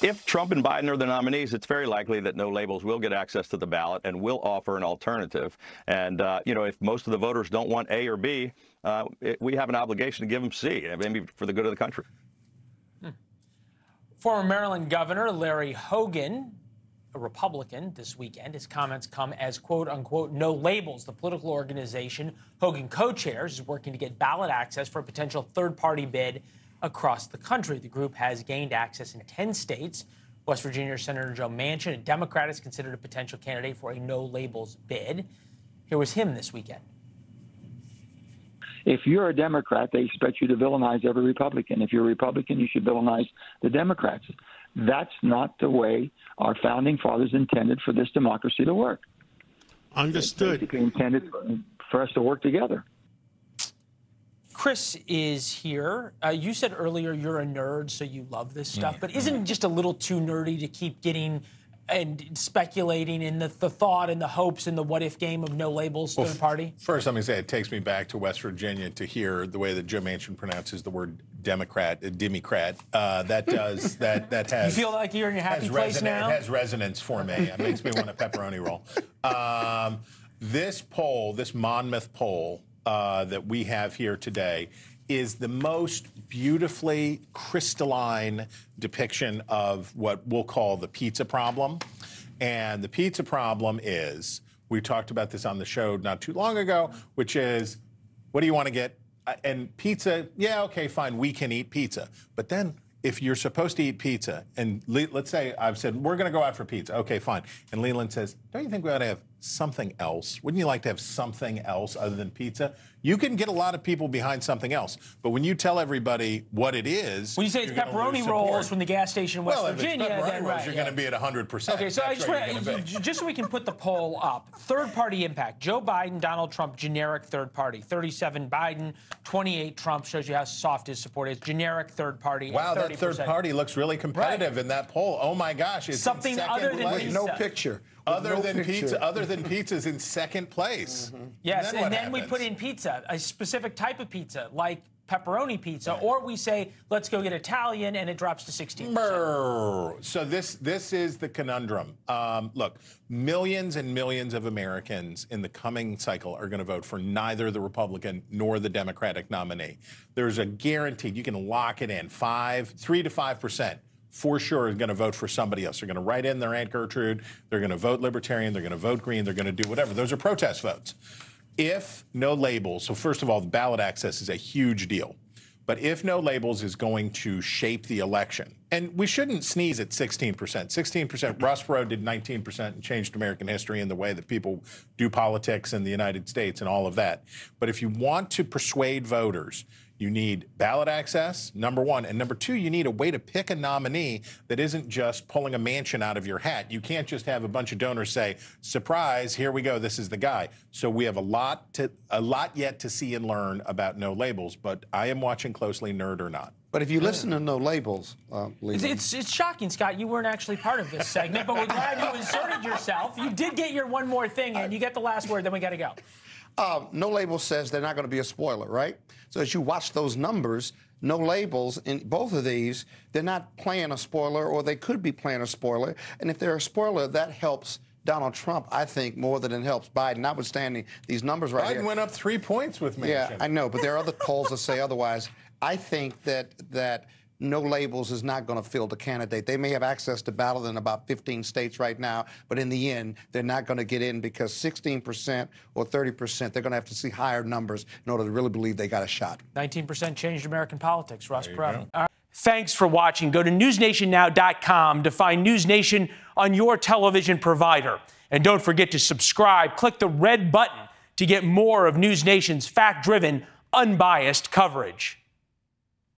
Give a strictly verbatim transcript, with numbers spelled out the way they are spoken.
If Trump and Biden are the nominees, it's very likely that No Labels will get access to the ballot and will offer an alternative. And, uh, you know, if most of the voters don't want A or B, uh, it, we have an obligation to give them C, maybe for the good of the country. Hmm. Former Maryland Governor Larry Hogan, a Republican, this weekend, his comments come as, quote unquote, No Labels, the political organization Hogan co-chairs, is working to get ballot access for a potential third-party bid across the country. The group has gained access in ten states. West Virginia Senator Joe Manchin, a Democrat, is considered a potential candidate for a No Labels bid. Here was him this weekend. If you're a Democrat, they expect you to villainize every Republican. If you're a Republican, you should villainize the Democrats. That's not the way our founding fathers intended for this democracy to work. Understood. They basically intended for us to work together. Chris is here. Uh, you said earlier you're a nerd, so you love this stuff. Mm-hmm. But isn't it just a little too nerdy to keep getting and speculating in the, the thought and the hopes and the what-if game of No Labels, third well, party? First, I'm going to say it takes me back to West Virginia to hear the way that Joe Manchin pronounces the word Democrat, uh, Democrat. Uh, that does, that, that has... You feel like you're in your happy place now? It has resonance for me. It makes me want a pepperoni roll. Um, this poll, this Monmouth poll uh, that we have here today is the most beautifully crystalline depiction of what we'll call the pizza problem. And the pizza problem is, we talked about this on the show not too long ago, which is, what do you want to get? And pizza, yeah, okay, fine, we can eat pizza. But then, if you're supposed to eat pizza, and let's say I've said, we're going to go out for pizza, okay, fine. And Leland says, don't you think we ought to have something else? Wouldn't you like to have something else other than pizza? You can get a lot of people behind something else, but when you tell everybody what it is... When you say it's pepperoni rolls from the gas station in West well, Virginia... Well, if it's pepperoni then, rolls, right, you're yeah. going to be at one hundred percent. Okay, so I just, want, just so we can put the poll up. Third-party impact. Joe Biden, Donald Trump, generic third-party. thirty-seven Biden, twenty-eight Trump. Shows you how soft his support is. Generic third-party. Wow, that third-party looks really competitive right. in that poll. Oh, my gosh. It's Something other than place. pizza. No picture. Other no than picture. pizza, other than pizza's in second place. Mm-hmm. Yes, and then, and then we put in pizza, a specific type of pizza, like pepperoni pizza, right. or we say let's go get Italian, and it drops to sixteen percent. So this this is the conundrum. Um, look, millions and millions of Americans in the coming cycle are going to vote for neither the Republican nor the Democratic nominee. There's a guaranteed, you can lock it in five, three to five percent. For sure, are going to vote for somebody else. They're going to write in their Aunt Gertrude. They're going to vote Libertarian. They're going to vote Green. They're going to do whatever. Those are protest votes. If No Labels, so first of all, the ballot access is a huge deal. But if No Labels is going to shape the election, and we shouldn't sneeze at sixteen percent. sixteen percent, Ross Perot did nineteen percent and changed American history in the way that people do politics in the United States and all of that. But if you want to persuade voters, you need ballot access, number one. And number two, you need a way to pick a nominee that isn't just pulling a Manchin out of your hat. You can't just have a bunch of donors say, surprise, here we go, this is the guy. So we have a lot to, a lot yet to see and learn about No Labels, but I am watching closely, nerd or not. But if you listen to No Labels, uh, it's, it's, it's shocking, Scott. You weren't actually part of this segment, but we're glad you inserted yourself. You did get your one more thing, and you get the last word, then we got to go. Uh, No Labels says they're not going to be a spoiler, right? So as you watch those numbers, No Labels in both of these, they're not playing a spoiler, or they could be playing a spoiler. And if they're a spoiler, that helps Donald Trump, I think, more than it helps Biden, notwithstanding these numbers right Biden here. Biden went up three points with me. Yeah, I know, but there are other polls that say otherwise. I think that that No Labels is not going to field a candidate. They may have access to ballot in about fifteen states right now, but in the end, they're not going to get in because sixteen percent or thirty percent, they're going to have to see higher numbers in order to really believe they got a shot. nineteen percent changed American politics. Ross Perot. Right. Thanks for watching. Go to news nation now dot com to find News Nation on your television provider. And don't forget to subscribe. Click the red button to get more of News Nation's fact-driven, unbiased coverage.